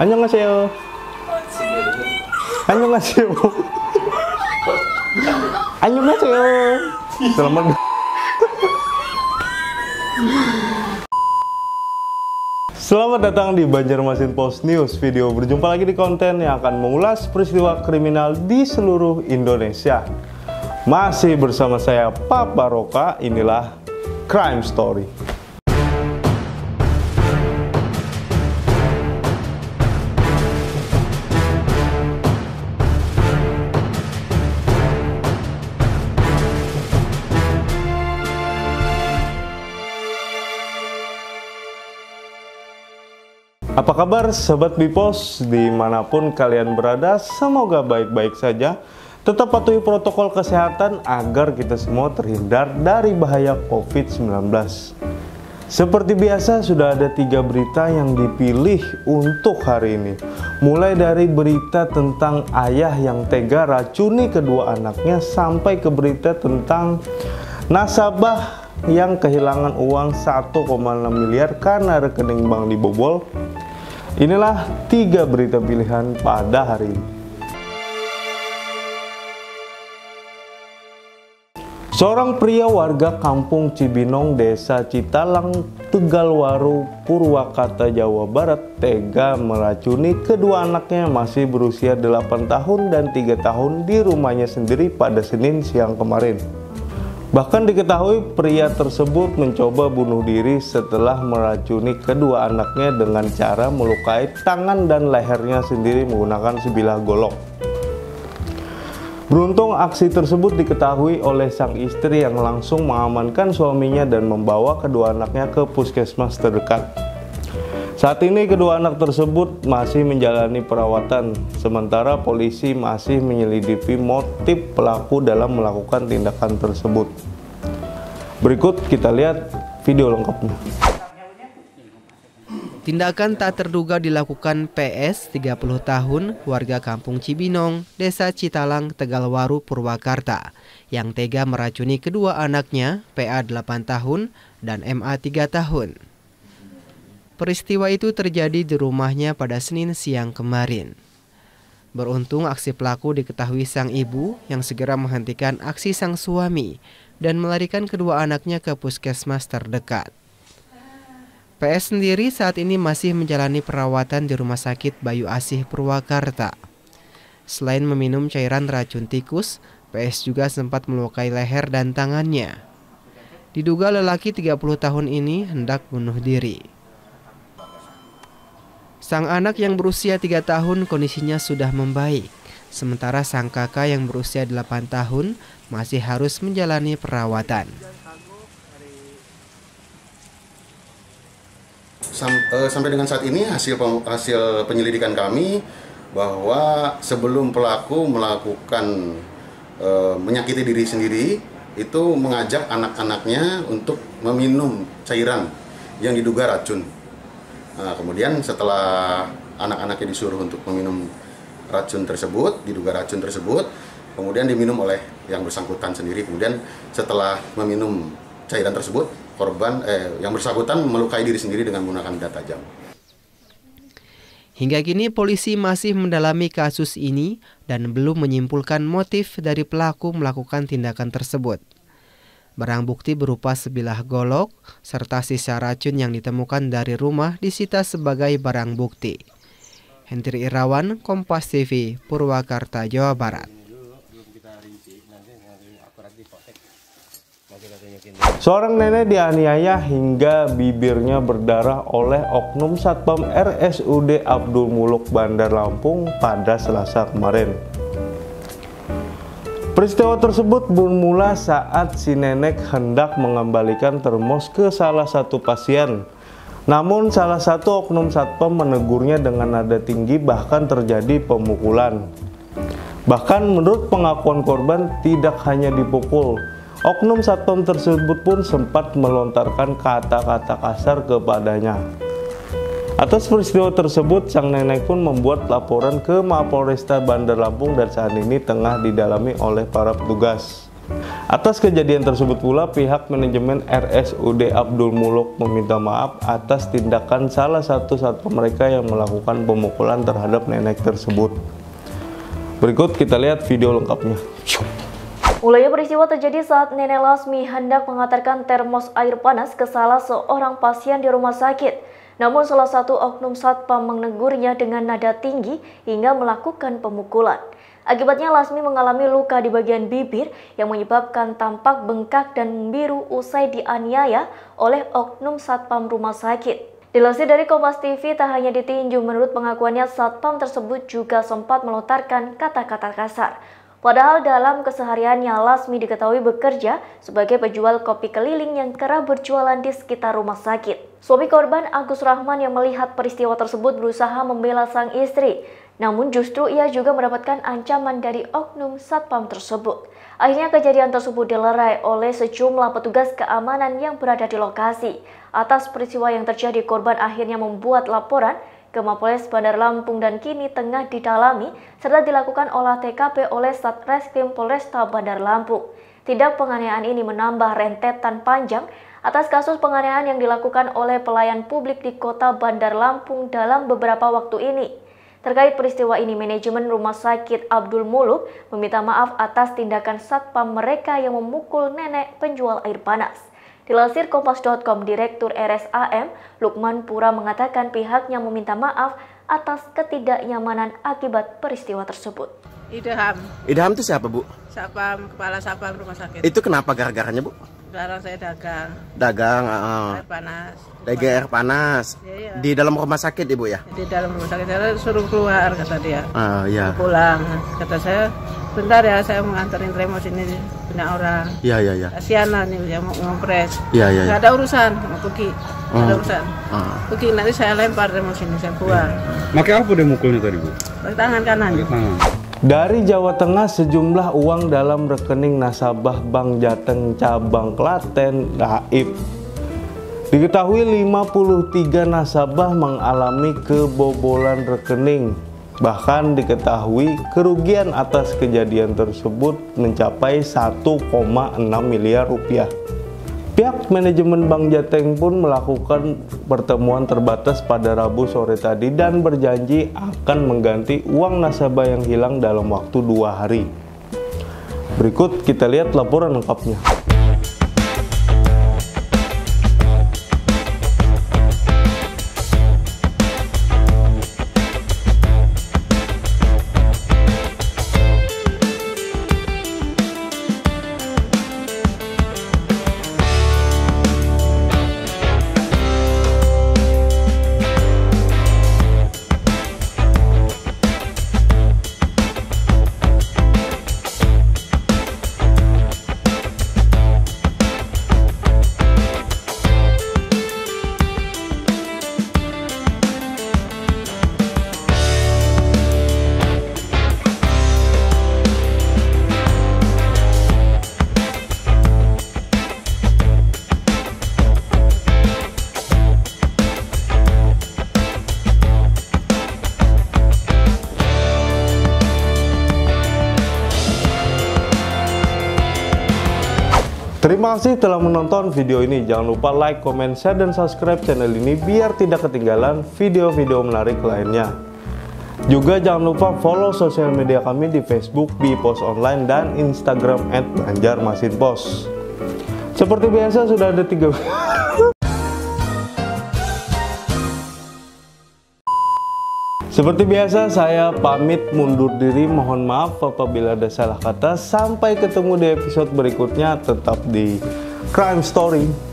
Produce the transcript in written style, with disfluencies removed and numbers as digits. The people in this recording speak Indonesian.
Annyeonghaseyo. Annyeonghaseyo. Annyeonghaseyo. Selamat. Selamat datang di Banjarmasin Post News Video. Berjumpa lagi di konten yang akan mengulas peristiwa kriminal di seluruh Indonesia. Masih bersama saya Papa Roka, inilah Crime Story. Apa kabar Sobat Bipos, dimanapun kalian berada, semoga baik-baik saja. Tetap patuhi protokol kesehatan agar kita semua terhindar dari bahaya COVID-19. Seperti biasa, sudah ada 3 berita yang dipilih untuk hari ini. Mulai dari berita tentang ayah yang tega racuni kedua anaknya, sampai ke berita tentang nasabah yang kehilangan uang 1,6 miliar karena rekening bank dibobol. Inilah 3 berita pilihan pada hari ini. Seorang pria warga kampung Cibinong, desa Citalang, Tegalwaru, Purwakarta, Jawa Barat, tega meracuni kedua anaknya yang masih berusia 8 tahun dan 3 tahun di rumahnya sendiri pada Senin siang kemarin. Bahkan diketahui pria tersebut mencoba bunuh diri setelah meracuni kedua anaknya dengan cara melukai tangan dan lehernya sendiri menggunakan sebilah golok. Beruntung aksi tersebut diketahui oleh sang istri yang langsung mengamankan suaminya dan membawa kedua anaknya ke puskesmas terdekat. Saat ini kedua anak tersebut masih menjalani perawatan, sementara polisi masih menyelidiki motif pelaku dalam melakukan tindakan tersebut. Berikut kita lihat video lengkapnya. Tindakan tak terduga dilakukan PS, 30 tahun, warga kampung Cibinong, desa Citalang, Tegalwaru, Purwakarta, yang tega meracuni kedua anaknya, PA 8 tahun dan MA 3 tahun. Peristiwa itu terjadi di rumahnya pada Senin siang kemarin. Beruntung aksi pelaku diketahui sang ibu yang segera menghentikan aksi sang suami dan melarikan kedua anaknya ke puskesmas terdekat. PS sendiri saat ini masih menjalani perawatan di Rumah Sakit Bayu Asih, Purwakarta. Selain meminum cairan racun tikus, PS juga sempat melukai leher dan tangannya. Diduga lelaki 30 tahun ini hendak bunuh diri. Sang anak yang berusia 3 tahun kondisinya sudah membaik, sementara sang kakak yang berusia 8 tahun masih harus menjalani perawatan. Sampai dengan saat ini hasil penyelidikan kami bahwa sebelum pelaku melakukan menyakiti diri sendiri, itu mengajak anak-anaknya untuk meminum cairan yang diduga racun. Nah, kemudian setelah anak-anaknya disuruh untuk meminum racun tersebut, diduga racun tersebut, kemudian diminum oleh yang bersangkutan sendiri. Kemudian setelah meminum cairan tersebut, korban yang bersangkutan melukai diri sendiri dengan menggunakan benda tajam. Hingga kini polisi masih mendalami kasus ini dan belum menyimpulkan motif dari pelaku melakukan tindakan tersebut. Barang bukti berupa sebilah golok serta sisa racun yang ditemukan dari rumah disita sebagai barang bukti. Hendri Irawan, Kompas TV, Purwakarta, Jawa Barat. Seorang nenek dianiaya hingga bibirnya berdarah oleh oknum satpam RSUD Abdul Moeloek, Bandar Lampung pada Selasa kemarin. Peristiwa tersebut bermula saat si nenek hendak mengembalikan termos ke salah satu pasien. Namun salah satu oknum satpam menegurnya dengan nada tinggi, bahkan terjadi pemukulan. Bahkan menurut pengakuan korban, tidak hanya dipukul, oknum satpam tersebut pun sempat melontarkan kata-kata kasar kepadanya. Atas peristiwa tersebut, sang nenek pun membuat laporan ke Mapolresta Bandar Lampung dan saat ini tengah didalami oleh para petugas. Atas kejadian tersebut pula, pihak manajemen RSUD Abdul Moeloek meminta maaf atas tindakan salah satu satpam mereka yang melakukan pemukulan terhadap nenek tersebut. Berikut kita lihat video lengkapnya. Mulanya peristiwa terjadi saat nenek Lasmi hendak mengantarkan termos air panas ke salah seorang pasien di rumah sakit. Namun salah satu oknum satpam menegurnya dengan nada tinggi hingga melakukan pemukulan. Akibatnya Lasmi mengalami luka di bagian bibir yang menyebabkan tampak bengkak dan membiru usai dianiaya oleh oknum satpam rumah sakit. Dilansir dari Kompas TV, tak hanya ditinju, menurut pengakuannya satpam tersebut juga sempat melontarkan kata-kata kasar. Padahal dalam kesehariannya Lasmi diketahui bekerja sebagai penjual kopi keliling yang kerap berjualan di sekitar rumah sakit. Suami korban, Agus Rahman, yang melihat peristiwa tersebut berusaha membela sang istri. Namun justru ia juga mendapatkan ancaman dari oknum satpam tersebut. Akhirnya kejadian tersebut dilerai oleh sejumlah petugas keamanan yang berada di lokasi. Atas peristiwa yang terjadi, korban akhirnya membuat laporan ke Mapolres Bandar Lampung dan kini tengah didalami serta dilakukan olah TKP oleh Satreskrim Polresta Bandar Lampung. Tindak penganiayaan ini menambah rentetan panjang atas kasus penganiayaan yang dilakukan oleh pelayan publik di kota Bandar Lampung dalam beberapa waktu ini. Terkait peristiwa ini, manajemen rumah sakit Abdul Moeloek meminta maaf atas tindakan satpam mereka yang memukul nenek penjual air panas. Dilansir Kompas.com, Direktur RSAM Lukman Pura mengatakan pihaknya meminta maaf atas ketidaknyamanan akibat peristiwa tersebut. Idham itu siapa, Bu? Satpam, kepala satpam rumah sakit. Itu kenapa gara-garanya, Bu? Sekarang saya dagang. Dagang, air panas. Dagang air panas. Ya, ya. Di dalam rumah sakit, Ibu, ya? Di dalam rumah sakit, saya suruh keluar, kata dia. Iya. Pulang, kata saya. Bentar ya, saya mau nganterin termos ini punya orang. Iya, iya, iya. Kasianan nih, yang mau ngompres. Iya, iya. Enggak ada urusan, mau pergi. Enggak ada urusan. Pergi, nanti saya lempar termos ini, saya buang. Pakai apa dia mukulnya tadi, Bu? Pakai tangan kanan. Pakai tangan. Dari Jawa Tengah, sejumlah uang dalam rekening nasabah Bank Jateng cabang Klaten gaib. Diketahui 53 nasabah mengalami kebobolan rekening. Bahkan diketahui kerugian atas kejadian tersebut mencapai 1,6 miliar rupiah. Pihak manajemen Bank Jateng pun melakukan pertemuan terbatas pada Rabu sore tadi dan berjanji akan mengganti uang nasabah yang hilang dalam waktu 2 hari. Berikut kita lihat laporan lengkapnya. Terima kasih telah menonton video ini. Jangan lupa like, comment, share, dan subscribe channel ini biar tidak ketinggalan video-video menarik lainnya. Juga jangan lupa follow sosial media kami di Facebook Bipos Online dan Instagram @banjarmasinpost. Seperti biasa sudah ada 3. Seperti biasa, saya pamit mundur diri, mohon maaf apabila ada salah kata. Sampai ketemu di episode berikutnya, tetap di Crime Story.